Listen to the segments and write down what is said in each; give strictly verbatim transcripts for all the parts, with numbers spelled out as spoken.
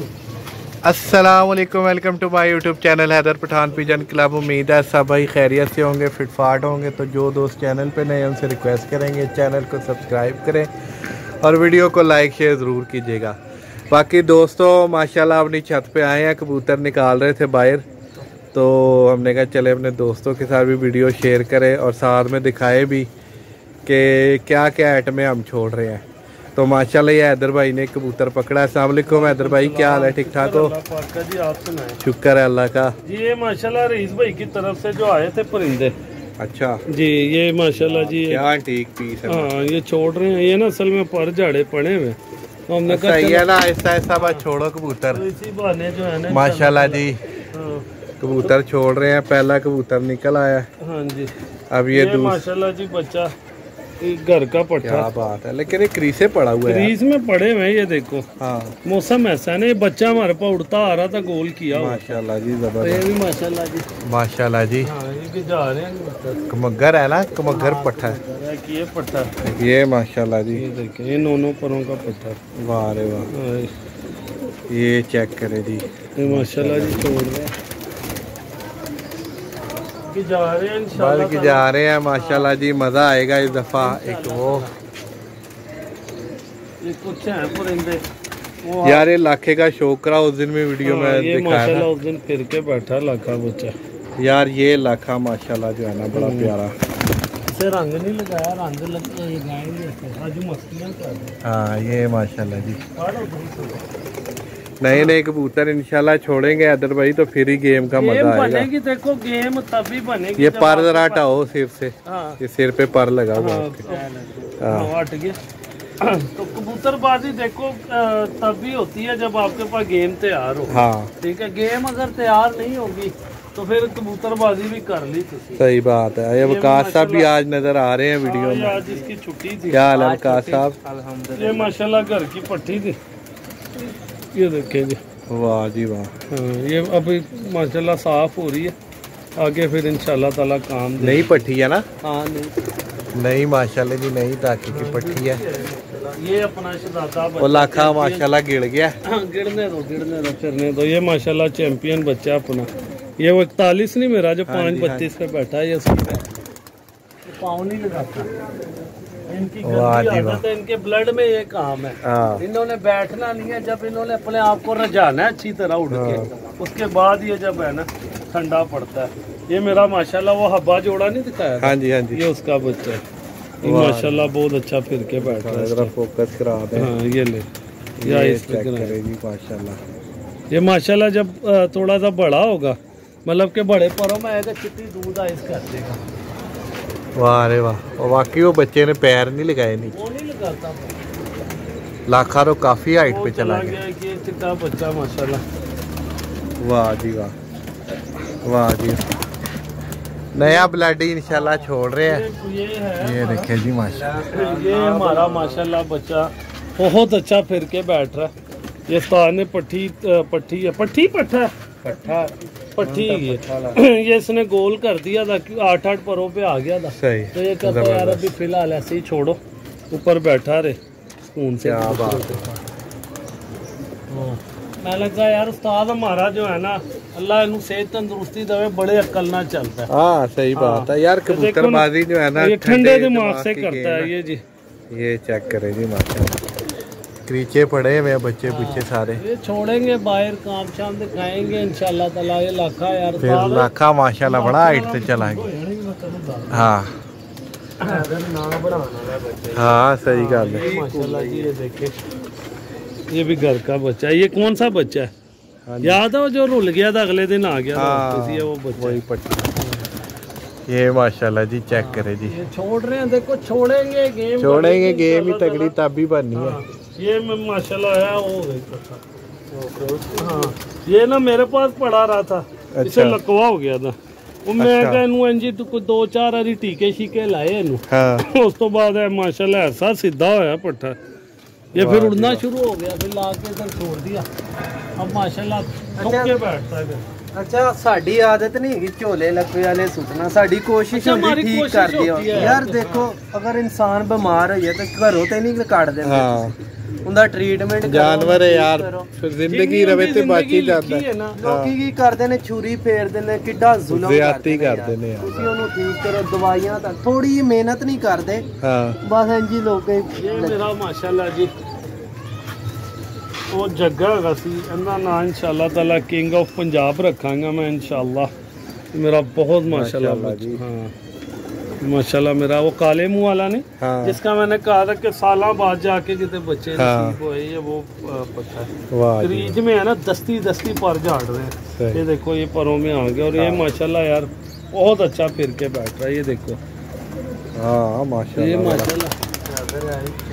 अस्सलाम वालेकुम, welcome to my YouTube channel Haider Pathan pigeon club. उम्मीद है सब भाई खैरियत से होंगे, फिटफाट होंगे। तो जो दोस्त चैनल पे नए उनसे रिक्वेस्ट करेंगे चैनल को सब्सक्राइब करें और वीडियो को लाइक शेयर ज़रूर कीजिएगा। बाकी दोस्तों माशाल्लाह अपनी छत पे आए हैं, कबूतर निकाल रहे थे बाहर, तो हमने कहा चले अपने दोस्तों के साथ भी वीडियो शेयर करें और साथ में दिखाए भी कि क्या क्या आइटमें हम छोड़ रहे हैं। तो माशाल्लाह ये हैदर भाई ने कबूतर पकड़ा है। अस्सलाम वालेकुम हैदर भाई, क्या हाल है? ठीक ठाक हो? शुक्र है अल्लाह का जी। ये माशाल्लाह रईस भाई की तरफ से जो आए थे परिंदे, अच्छा जी, ये माशाल्लाह जी क्या ठीक पीस है। हाँ ये छोड़ रहे हैं, ये ना असल में पर झाड़े पड़े हुए, तो हमने कहा ना ऐसा ऐसा बात छोड़ो कबूतर, इसी बहाने जो है ना माशाल्लाह जी कबूतर छोड़ रहे हैं। पहला कबूतर निकल आया, हाँ जी, अब ये माशाल्लाह जी बच्चा घर का पट्टा, क्या बात है। लेकिन ये क्रीसे पड़ा हुआ है, क्रीस में पड़े हुए हैं ये देखो। हाँ मौसम ऐसा है ना, ये बच्चा हमारे पास उड़ता आ रहा था, गोल किया माशाल्लाह जी, जबरदस्त। ये भी माशाल्लाह जी माशाल्लाह जी, हाँ ये भी जा रहे हैं, कमगर है ना, कमगर पट्टा है कि ये पट्टा, ये माशाल्लाह जी ये देखिए, ये नोनो परों का पट्टा, वाह रे वाह। ये चेक करे जी, ये माशाल्लाह जी छोड़ रहे हैं कि जा रहे हैं, इंशाल्लाह कि जा रहे हैं माशाल्लाह जी, मज़ा आएगा इस दफ़ा। एक वो ये कुछ है परिंदे यार, ये लाखे का शोकरा उस दिन में वीडियो में दिखाया था, उस दिन फिर के बैठा लाखा बच्चा यार। ये लाखा माशाल्लाह जो है ना बड़ा प्यारा, इसे रंग नहीं लगाया, रंग लगाएंगे। हाँ ये माशाल्लाह जी नए नए कबूतर इंशाल्लाह छोड़ेंगे हैदर भाई, तो फिर ही गेम का मजा आएगा। देखो गेम तभी बनेगी, ये पर जरा हटाओ सिर से, ये सिर पे पर लगा हुआ आपके, तो कबूतरबाजी देखो तभी होती है जब आपके पास गेम तैयार हो। हाँ ठीक है, गेम अगर तैयार नहीं होगी तो फिर कबूतरबाजी भी कर ली। सही बात है। ये वकास साहब भी आज नजर आ रहे हैं वीडियो में, आज इसकी छुट्टी थी। क्या हाल है वकास साहब? ये माशाल्लाह घर की पट्टी थी, ये देखे जी, वाह जी वाह। ये अभी माशाल्लाह साफ हो रही है, आगे फिर इंशाल्लाह ताला काम नहीं पट्टी है ना। हाँ नहीं नहीं माशाल्लाह जी नहीं, ताकि की पट्टी है ये अपना शहजादा बच्चा, वो लाखा माशाल्लाह गिर गया। हाँ गिरने दो गिरने दो फिरने दो। ये माशाल्लाह चैंपियन बच्चा अपना, ये वो इकतालीस नहीं मेरा जो पाँच बत्तीस पे बैठा है, ये पाँव नहीं लगाता, इनकी आदत है, इनके ब्लड में ये काम है। हाँ। इन्होंने बैठना नहीं है, जब इन्होंने अपने आप को रजाना है अच्छी तरह उड़ के, हाँ। उसके बाद ये जब है ना ठंडा पड़ता है। ये मेरा माशाल्लाह वो हब्बा जोड़ा नहीं दिखाया, हाँ जी हाँ जी, ये उसका बच्चा है माशाल्लाह, बहुत अच्छा फिर के बैठा है। फोकस करा दे, हाँ ये ले माशाल्लाह, ये माशाल्लाह जब थोड़ा सा बड़ा होगा, मतलब के बड़े परों में आएगा, कितनी दूध आइस कर देगा। वाह रे वाह, वाकई वो बच्चे ने पैर नहीं लगाए, नहीं वो नहीं लगाता, लाखा तो काफी हाइट पे चला गया, गया। ये बच्चा माशाल्लाह, वाह जी वाह वाह जी, नया ब्लड इंशाल्लाह छोड़ रहे हैं। ये है ये देखे जी माशाल्लाह, ये हमारा माशाल्लाह बच्चा बहुत अच्छा फिर के बैठ रहा है। ये साने पट्टी पट्टी है, पट्टी पट्टा पट्टा पट्टी, ये इसने गोल कर दिया था, आठ आठ परों पे आ गया था। सही। तो ये कहता यार अभी फिलहाल ऐसे ही छोड़ो, ऊपर बैठा रहे सुकून से। मैं लगा यार उस्ताद हमारा जो है ना, अल्लाह इन्हें सेहत तंदुरुस्ती दे, बड़े अक्ल ना चलता है। हाँ सही बात है यार, कबूतरबाजी जो है ना ठंडे दिमाग से करता है ये जी। ये चेक करे जी माशाल्लाह, क्रीचे पड़े हुए बच्चे पीछे सारे, ये छोड़ेंगे बाहर, काम शाम दिखाएंगे इंशाल्लाह ताला। ये लाखा यार फिर लाखा माशाल्लाह बड़ा हाइट से चलाएंगे। हाँ हाँ सही गल है माशाल्लाह जी। ये देखे ये भी घर का बच्चा है, ये कौन सा बच्चा है याद है, वो जो रुल गया था अगले दिन आ गया था वो बच्चा, वही पट्टी। ये माशाल्लाह जी चेक करे जी, ये छोड़ रहे हैं, देखो छोड़ेंगे गेम छोड़ेंगे गेम ही तगड़ी तभी बननी है। ये मैं माशाल्लाह है वो देखो, हाँ ये ना मेरे पास पड़ा रहा था, अच्छा। इसे लकवा हो गया था, वो मैं कहा इनू तो दो चार हरी टीके शीके लाए इनू, हाँ। उस तो बाद माशाल्लाह ऐसा सीधा होया पट्ठा, ये फिर उड़ना शुरू हो गया, फिर ला के इधर छोड़ दिया, अब माशाल्लाह बैठता है। अच्छा साड़ी आदत नहीं है कि झोले लकवे वाले सुटना, साड़ी कोशिश होती ठीक कर दियो यार। देखो अगर इंसान बीमार हो जाए तो घरों ते नहीं काट देंगे। हां उनका ट्रीटमेंट जानवर है यार, फिर जिंदगी रवे ते बाकी जाता है। लोकी की करदे ने छुरी फेर देने, किड्डा जुल्म ज्यादती करदे ने यार। तुसी ओनु ठीक करो, दवाइयां तक थोड़ी मेहनत नहीं करदे। हां बस इंजी लोके ये मेरा माशाल्लाह जी वो जगह वैसी इनका ना इंशाल्लाह ताला किंग ऑफ पंजाब रखांगा मैं इंशाल्लाह। मेरा बहुत माशाल्लाह हाँ माशाल्लाह मेरा वो काले मुँह वाला ने हाँ। जिसका मैंने कहा था कि साल बाद जाके कितने बच्चे नसीब हुए ये वो पता है। क्रीज में है ना दस्ती दस्ती पर झाड़ रहे हैं। ये देखो ये परों में आ गए और ये माशाल्लाह यार बहुत अच्छा फिर के बैठ रहा है। ये देखो हाँ माशाल्लाह ये माशाल्लाह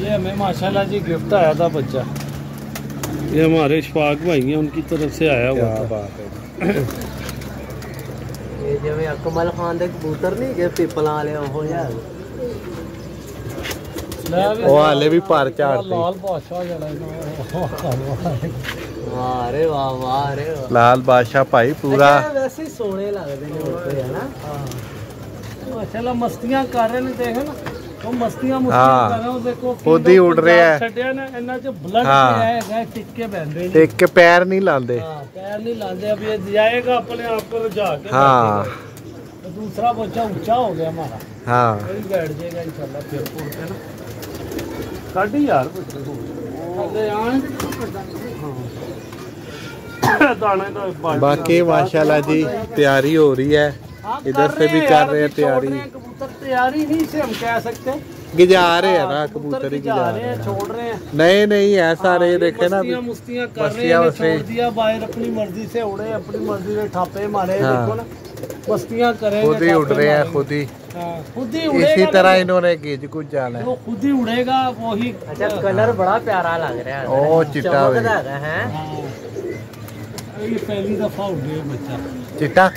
ये हमें माशाल्लाह जी गिफ्ट आया था बच्चा। ये हमारे शफाक भाई हैं उनकी तरफ से आया हुआ था। बात है ये जिम्मे अकमल खान दे कबूतर नहीं के पिपल वाले हो यार वो वाले भी पार चाड़ते लाल बादशाह जला। वाह रे वाह वाह रे लाल बादशाह भाई पूरा वैसे ही सोने लगते हैं ना। हां माशाल्लाह मस्तियां कर रहे ने देखो ना तो मस्तियां देखो खुद ही उड़ रहे हैं। टिक के पैर नहीं लांदे पैर नहीं लांदे। अब ये जाएगा अपने आप को रझा के हाँ। तो दूसरा बच्चा ऊंचा हो गया हमारा हाँ बैठ जाएगा इंशाल्लाह फिर उड़ते ना साढ़े यार बच्चे। बाकी माशाल्लाह जी तैयारी हो रही है, इधर से भी कर रहे हैं तैयारी। तैयारी नहीं से हम कह सकते गिजा रहे हैं ना कबूतर ही गिजा रहे हैं छोड़ रहे हैं। नहीं नहीं ऐसा रहे देखे ना मुस्तियां कर रहे हैं छोड़ दिया बाहर अपनी मर्जी से उड़े अपनी मर्जी से ठापे मारे देखो ना मस्तियां करेंगे खुद ही उड़ रहे हैं खुद ही खुद ही उड़ेगा। इसी तरह इन्होंने गिज कुछ जाना है वो खुद ही उड़ेगा वो ही। अच्छा कलर बड़ा प्यारा लग रहा है ओ चिट्टा है ये पहली दफा उड़े बच्चा चिट्टा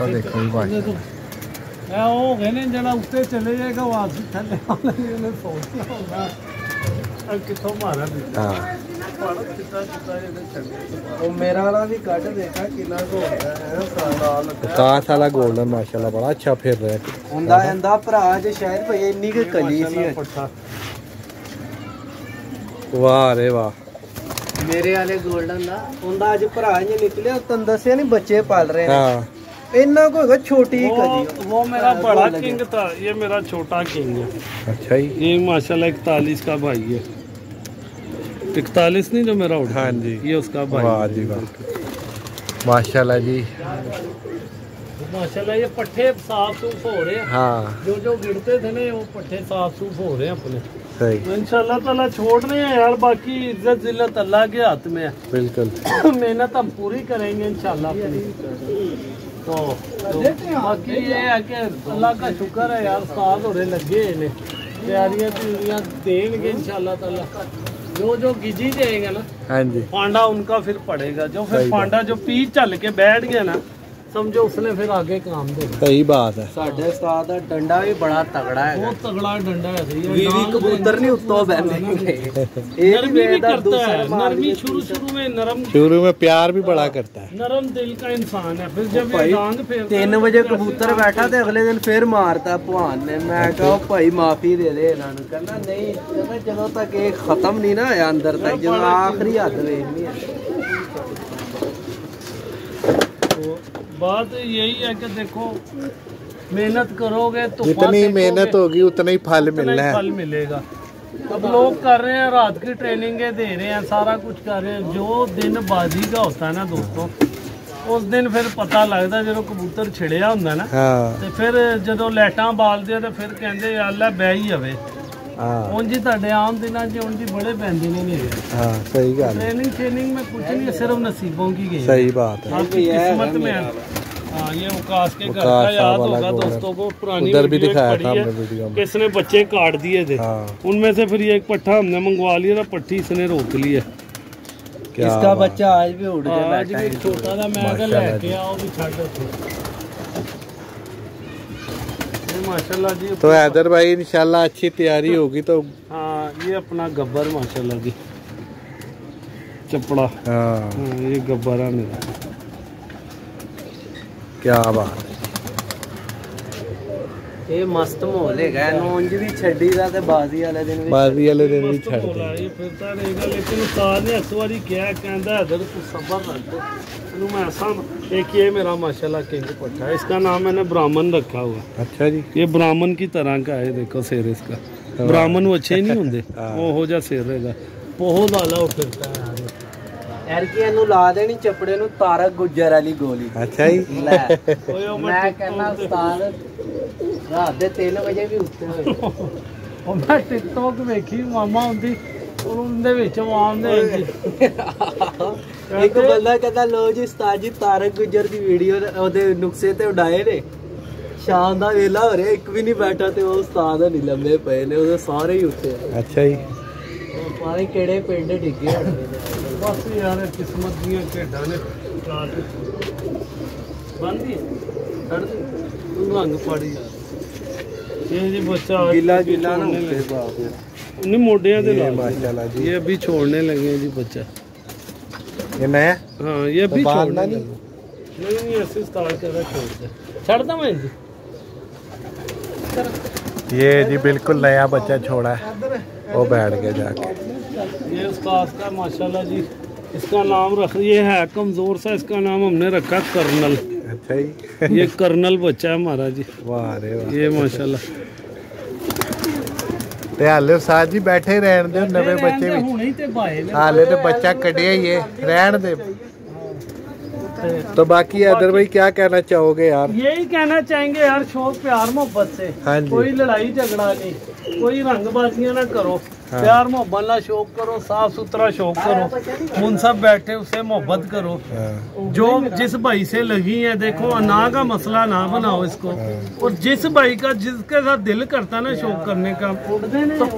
और देखो भाई मैं वो गने जरा उठते चले जाएगा वापस थले वाला ने सोचना होगा अब कितो मारा भी हां बड़ा चिता चिता ये चले वो मेरा वाला भी काट देखा कितना को होता है साला लगा का साला गोल्डन माशाल्लाह बड़ा अच्छा फिर रहा है हुंदा इंदा भरा जे शायर भई इन्नी की कली सी। वाह रे वाह मेरे वाले गोल्डन ना हुंदा आज भरा ये निकले तन दसे नहीं बच्चे पाल रहे हैं इन्ना को छोटी ही कली। वो मेरा बड़ा किंग था ये मेरा छोटा किंग है। अच्छा ही ये माशाल्लाह इकतालीस का भाई है इकतालीस नहीं जो मेरा उठा हाँ जी ये उसका भाई। वाह जी वाह माशाल्लाह जी माशाल्लाह ये पट्ठे साफ सूफ हो रहे हैं हाँ। जो जो गिरते थे ना वो पट्ठे साफ सूफ हो रहे हैं अपने सही इंशाल्लाह ताला छोड़ रहे हैं यार। बाकी इज्जत जिल्लत अल्लाह के हाथ में है बिल्कुल मेहनत हम पूरी करेंगे इंशाल्लाह। तो बाकी ये है कि अल्लाह का शुक्र है यार साथ हो रहे लगे ने तैयारियां तैयारियां देंगे इंशाल्लाह ताला। जो जो गिजी जाएगा ना हाँ जी पांडा उनका फिर पड़ेगा जो फिर पांडा जो पी चल के बैठ गया ना समझो उसने फिर आगे काम देगा। सही बात है साढ़े सात डंडा भी बड़ा तगड़ा है बहुत तगड़ा डंडा है। बीवी कबूतर नहीं उतो नरमी शुरू शुरू में नरम शुरू में प्यार भी बड़ा करता है नरम दिल का इंसान है। फिर जब ये डांग फेरता तीन बजे कबूतर बैठा थे अगले दिन फिर मारता भगवान ने। मैं कहा भाई माफी दे दे इन्होंने कहना नहीं कहना जदों तक ये खत्म नहीं ना आया अंदर तक जो आखिरी हद वेखनी है। बात यही है कि देखो मेहनत करोगे तो जितनी मेहनत होगी उतना ही फल मिलना है फल मिलेगा। अब लोग कर रहे हैं रात की ट्रेनिंगें दे रहे हैं सारा कुछ कर रहे हैं जो दिन बाजी का होता है ना दोस्तों उस दिन फिर पता लगता जो कबूतर छिड़िया होंगे ना हाँ। फिर जो लाइटा बालते हैं तो फिर कहते अल्लाह बह ही जाए उनकी ਤੁਹਾਡੇ ਆਮ ਦਿਨਾਂ ਚ ਉਨकी बड़े ਪੈਂਦੇ ਨੇ ਨੇ ਹਾਂ ਸਹੀ ਗੱਲ ਹੈ। ट्रेनिंग ट्रेनिंग में कुछ नहीं है सिर्फ नसीबों की गेम। सही बात है आपकी किस्मत में हां ये उकास के घर का याद होगा दोस्तों को पुरानी उधर भी दिखाया था हमने वीडियो में किसने बच्चे काट दिए थे उनमें से फिर ये एक पट्ठा हमने मंगवा लिया था पट्टी इसने रोक ली है। इसका बच्चा आज भी उड़ के बैठा है छोटा सा मैं अगर लेके आओ भी छाड़ दो माशाल्लाह जी। तो हैदर भाई इंशाल्लाह अच्छी तैयारी होगी तो हाँ ये अपना गब्बर माशाल्लाह जी चपड़ा। हाँ ये गब्बर है, क्या बात है। ये मस्त माहौल है, नौंज भी छड़ी दा ते बाजी वाले दिन भी बाजी वाले दिन भी छड़ दे। ये फिरता रहेगा लेकिन उस्ताद ने इस बारी क्या कहंदा हैदर तू सबर रख तू। मैं ऐसा एक ये मेरा माशाल्लाह किंग पट्टा है, इसका नाम मैंने ब्राह्मण रखा हुआ। अच्छा जी, ये ब्राह्मण की तरह का है। देखो सिर इसका, ब्राह्मण वो अच्छे नहीं होंगे, वो हो जा सिर रहेगा बहुत वाला वो फिरता है। ला देनी चपड़े नू तारक गुज्जर वाली गोली। अच्छा जी, मैं कहना उस्ताद रात दे तीन बजे भी उठे हो। मैं टिकटॉक देखी मामा उंदी उंदे विच आवाम दे एक बंदा कहता लो जी उस्ताद जी तारक गुज्जर दी वीडियो ओदे नुक्से ते उड़ाए ने। शाम दा वेला हो रहा, एक भी नहीं बैठा ते वो उस्ताद नहीं लम्बे पए ने, ओदे सारे ही उठे। अच्छा जी, सारे केड़े पिंड डिगे बस यार किस्मत दी ढेडा ने बन दी छड़ दी तू रंग पाड़ी यार। ये जी बच्चा गिला गिला ना उठे बाप यार उन्हीं मोडियां दे ला माशाल्लाह जी। ये अभी छोड़ने लगे हैं जी बच्चा, ये नया। हां ये अभी छोड़ना नहीं नहीं नहीं ऐसे स्टार्ट कर रहा, छोड़ दे छड़ दो मैं जी। ये जी बिल्कुल नया बच्चा छोड़ा है, वो बैठ गया जाके। ये उस्ताद का माशाल्लाह जी, इसका नाम रख ये है कमज़ोर सा, इसका नाम हमने रखा कर्नल। अच्छा ही ये कर्नल बच्चा है हमारा जी। वाह रे वाह, ये माशाल्लाह ते हाले साथ जी बैठे रहन दे नवे बच्चे भी हाले तो बच्चा कटिया ही है रहन दे। तो बाकी हैदर भाई क्या कहना चाहोगे यार? यही कहना चाहेंगे यार, शौक प्यार मोहब्बत से। हाँ जी, कोई लड़ाई झगड़ा नहीं, कोई रंगबाजियाँ ना करो। हाँ, प्यार मोहब्बत ला शौक करो, साफ सुथरा शौक करो, उन सब बैठे उससे मोहब्बत करो। हाँ, जो जिस भाई से लगी है देखो अना का मसला ना बनाओ इसको। हाँ, और जिस भाई का जिसके साथ दिल करता ना शौक करने का तो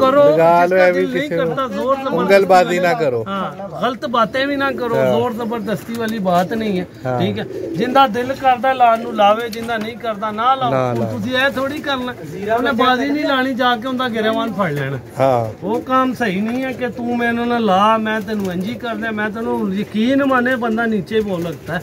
करो, दिल नहीं करता जोर जबरदस्ती ना करो। हाँ, गलत बातें भी ना करो, जोर जबरदस्ती वाली बात नहीं है। ठीक है, जिंदा दिल करता लान नू लावे, जिंदा नहीं करता ना लाओ। तुसी ऐ थोड़ी करना उन्हें बाजी नहीं लानी जाके उनका गिरेवान फड़ लेना, वो काम सही नहीं है। कि तू मेरे ना ला मैं तेनू इंजी कर दे, मैं तेनू यकीन माने बंदा नीचे बोल लगता है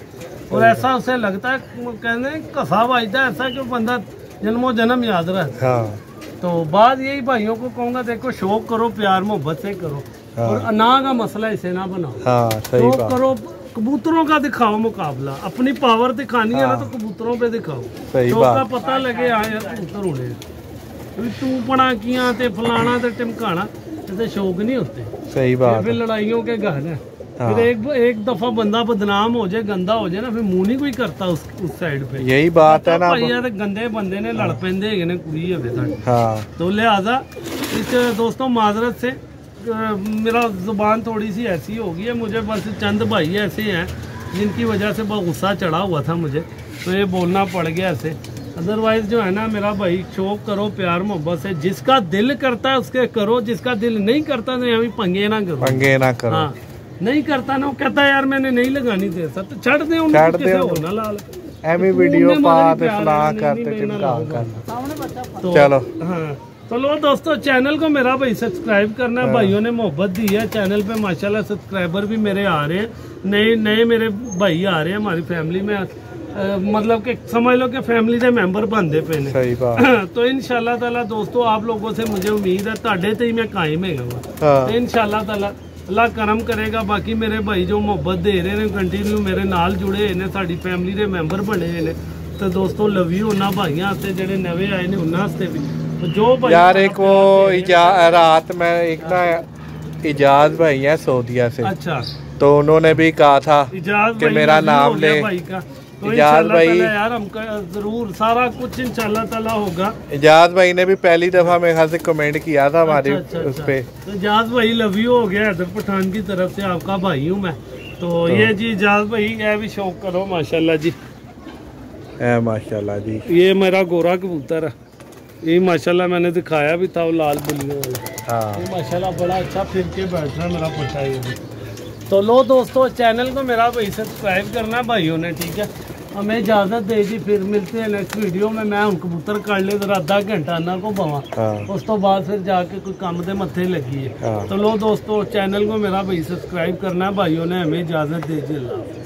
और ऐसा उसे लगता है कहने कसा बजता है ऐसा कि बंदा जन्मों जन्म याद रहता है। हाँ, तो बाद यही भाइयों को कहूँगा देखो शौक करो, प्यार मोहब्बत से करो। हाँ, और अना का मसला इसे ना बनाओ। हाँ, शौक करो, कबूतरों का दिखाओ मुकाबला, अपनी पावर दिखानी है ना तो कबूतरों पे दिखाओ। शौक का पता लगे हाँ यार कबूतर उड़े, तू पड़ा किया फलाना तो टिमकाना तो शौक नहीं होते। सही बात, फिर लड़ाइयों के घर है। हाँ, फिर एक एक दफा बंदा बदनाम हो जाए, गंदा हो जाए ना, फिर मुंह नहीं कोई करता उस उस साइड पे। यही बात है ना, भाई गंदे बंदे ने लड़ पेंदे है ने कुड़ी है बेटा। हाँ, तो लिहाजा इस दोस्तों माजरत से मेरा जुबान थोड़ी सी ऐसी हो गई है, मुझे बस चंद भाई ऐसे हैं जिनकी वजह से बहुत गुस्सा चढ़ा हुआ था मुझे, तो ये बोलना पड़ गया ऐसे। अदरवाइज जो है ना मेरा भाई शौक करो, प्यार मोहब्बत से, जिसका दिल करता है उसके करो, जिसका दिल नहीं करता नहीं हमें पंगे ना करो, पंगे ना करो। हाँ, नहीं करता ना वो कहता है यार मैंने नहीं लगानी दे सर तो छड़ दे होना लाल एवी वीडियो बात फलाह करते टिमकाव करना। चलो हाँ, तो लो दोस्तों चैनल को मेरा भाई सब्सक्राइब करना है, भाइयों ने मोहब्बत दी है चैनल पे माशाल्लाह। सब्सक्राइबर भी मेरे आ रहे हैं, नए नए मेरे भाई आ रहे हैं हमारी फैमिली में। Uh, मतलब कि समझ लो कि फैमिली के मेंबर बनते पे ने। सही बात। तो इंशाल्लाह ताला दोस्तों आप लोगों से मुझे उम्मीद है ताड़े ते ही मैं कायम है। हाँ, तो इंशाल्लाह ताला अल्लाह करम करेगा। बाकी मेरे भाई जो मोहब्बत दे रहे हैं कंटिन्यू मेरे नाल जुड़े ने, साड़ी फैमिली के मैंबर बने ने, तो दोस्तों लव यू उन्होंने भाइयों से जो नवे आए ने उन्होंने भी तो जो भाई यार एक वो रात में एक ना इजाज भाई है सऊदिया से। अच्छा, तो उन्होंने भी कहा था कि मेरा नाम ले तो इजाज भाई यार हम जरूर सारा कुछ इंशाल्लाह ताला होगा। इजाज भाई ने भी पहली दफा मेरे ख्याल से कमेंट किया था हमारे। अच्छा, अच्छा, उस पे तो इजाज भाई लव यू हो गया हैदर पठान की तरफ से, आपका भाई हूँ मैं तो, तो ये जी इजाज भाई ये भी शौक करो माशाल्लाह जी। ए माशाल्लाह जी, ये मेरा गोरा कबूतर है, ये माशाल्लाह मैंने दिखाया भी था वो लाल बिल्लियों वाला। ये माशाल्लाह बड़ा अच्छा फिर के बैठ रहा मेरा पट्टा। तो लो दोस्तों चैनल को मेरा भाई सब्सक्राइब करना भाइयों ने, ठीक है। हमें इजाजत दे दी, फिर मिलते हैं नेक्स्ट वीडियो में। मैं हम कबूतर कर ले जरा अद्धा घंटा ना को बवा, उस तो बाद फिर जाके कोई काम के मथे लगी है। तो लो दोस्तों, चैनल को मेरा भाई सब्सक्राइब करना है, भाइयों ने हमें इजाजत दे दी।